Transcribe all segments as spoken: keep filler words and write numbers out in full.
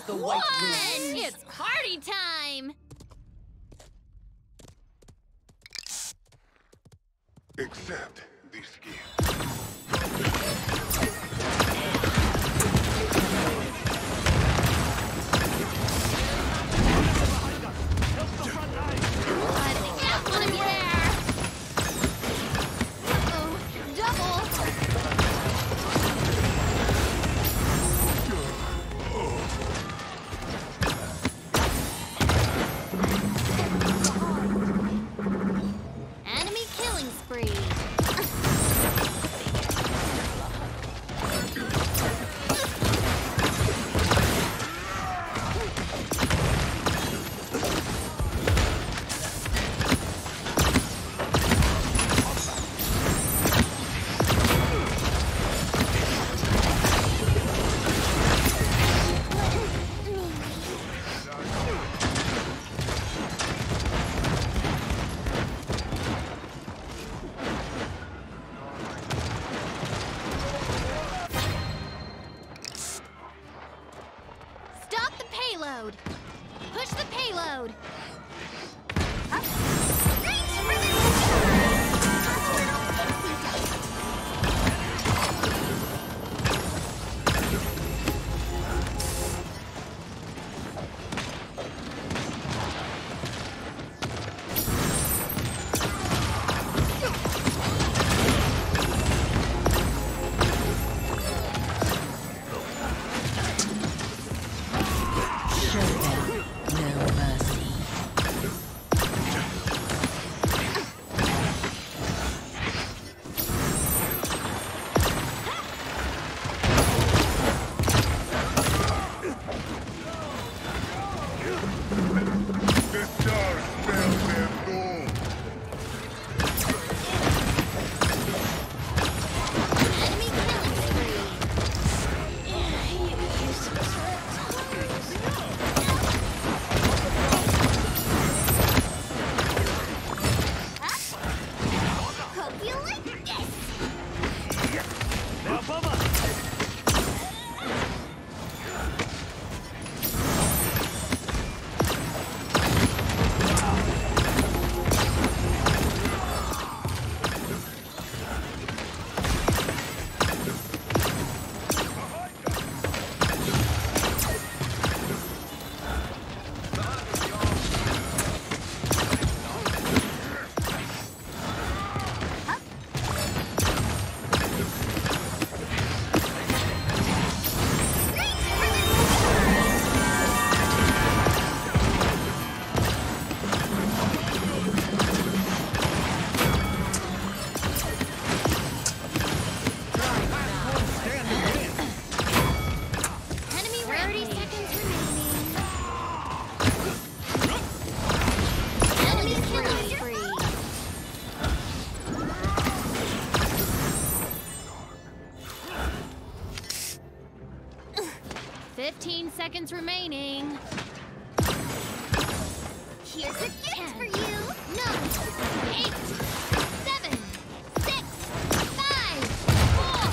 as the white wins. It's party time! Except these skins. Push the payload. Up. Thanks for fifteen seconds remaining. Here's a gift for you. Nine, eight, seven, six, five, four,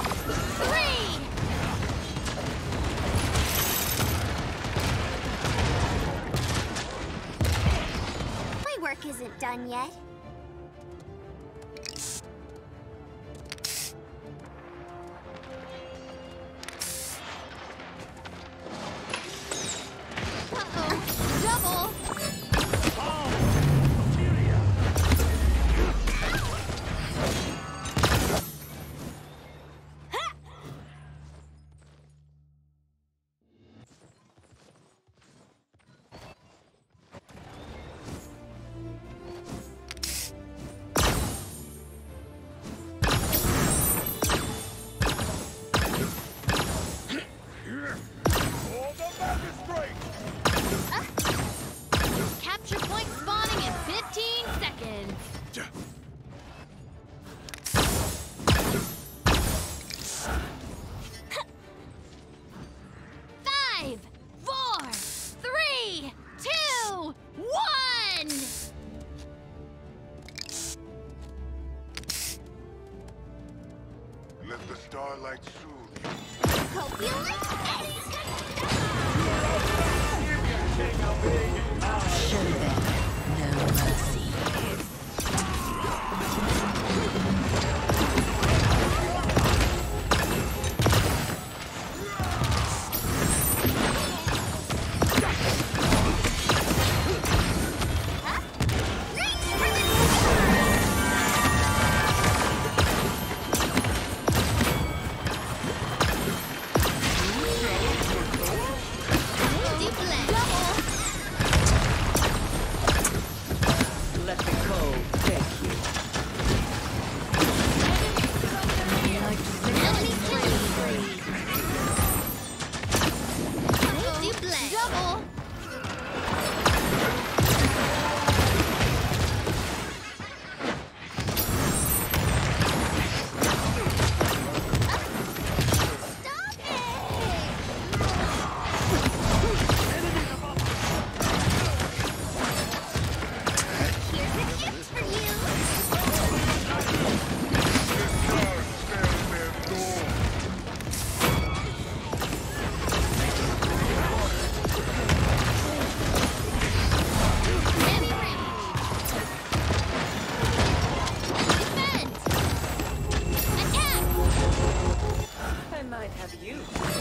three. My work isn't done yet. Let the starlight soothe you. Hope you like this! Double! Huh?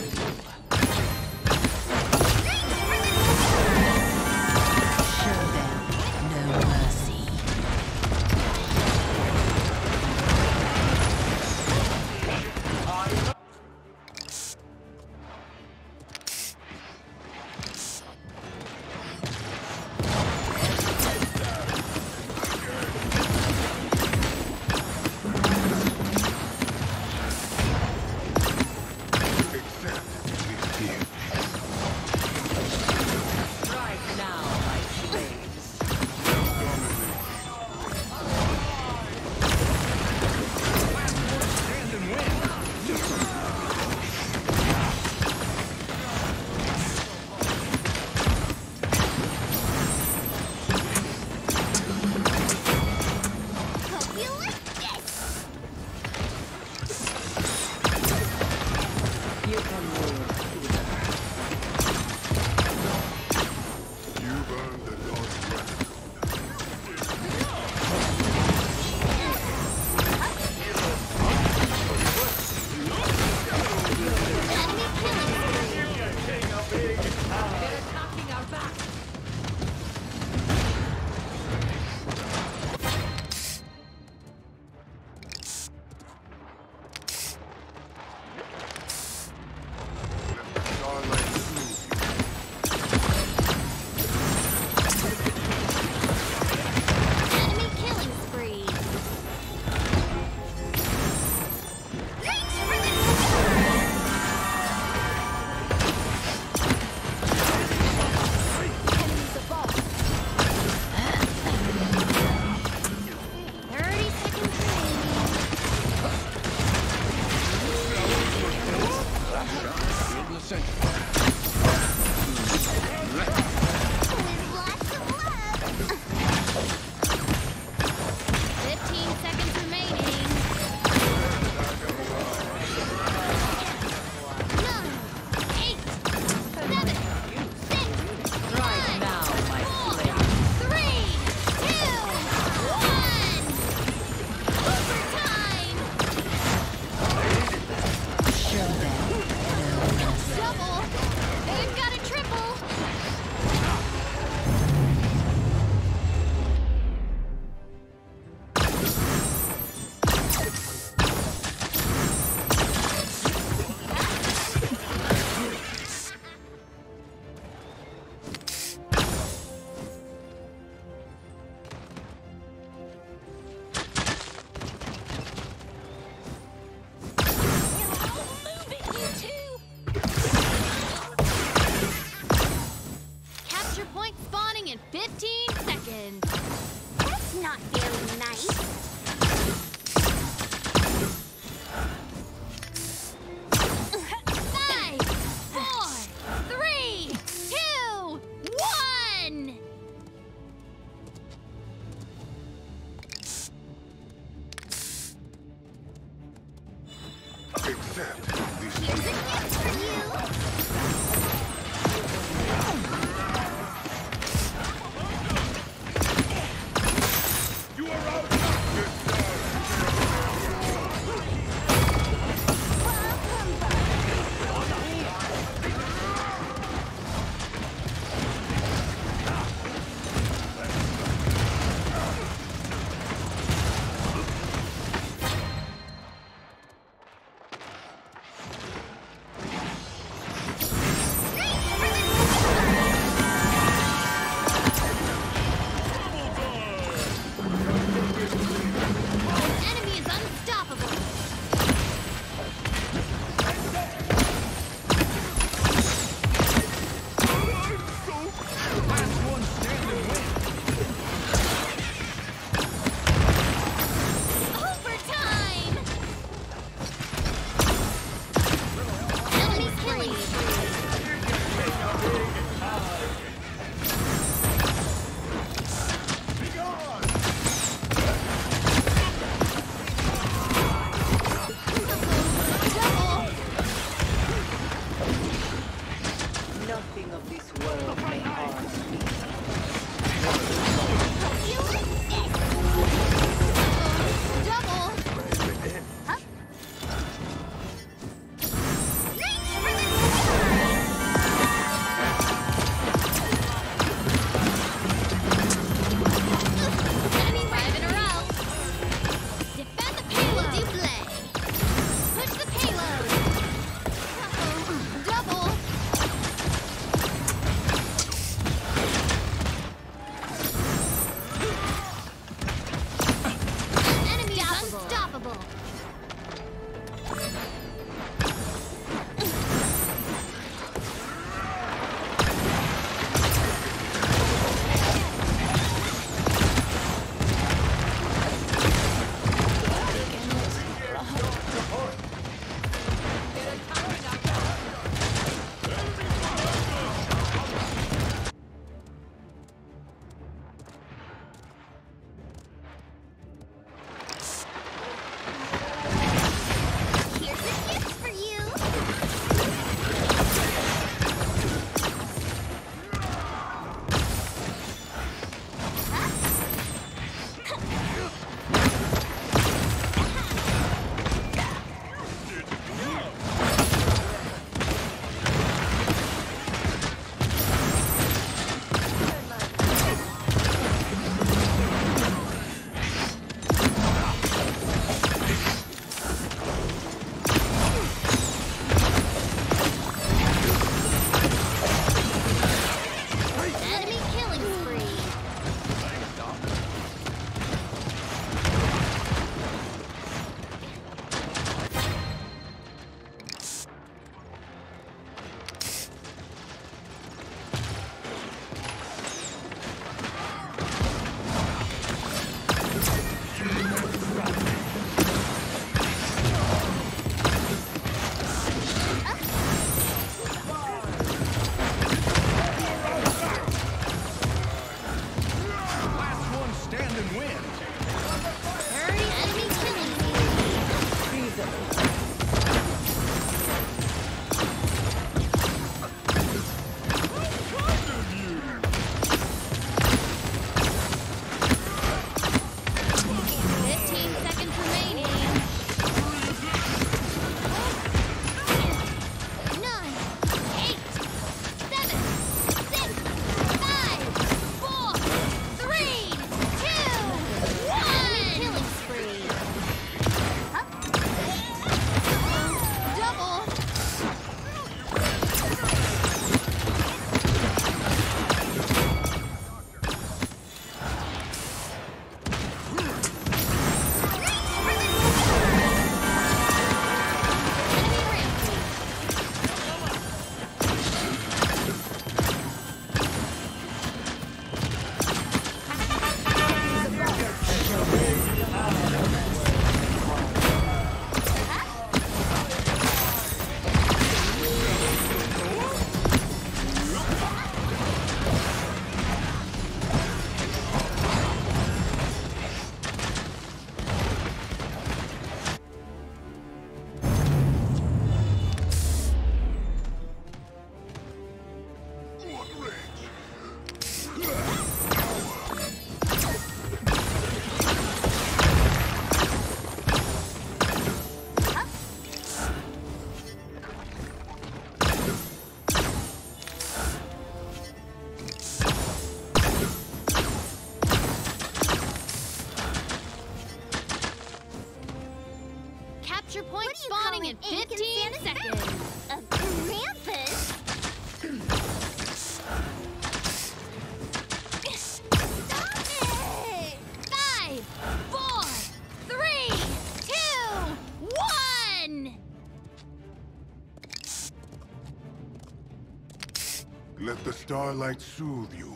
Let the starlight soothe you.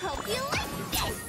Hope you like this!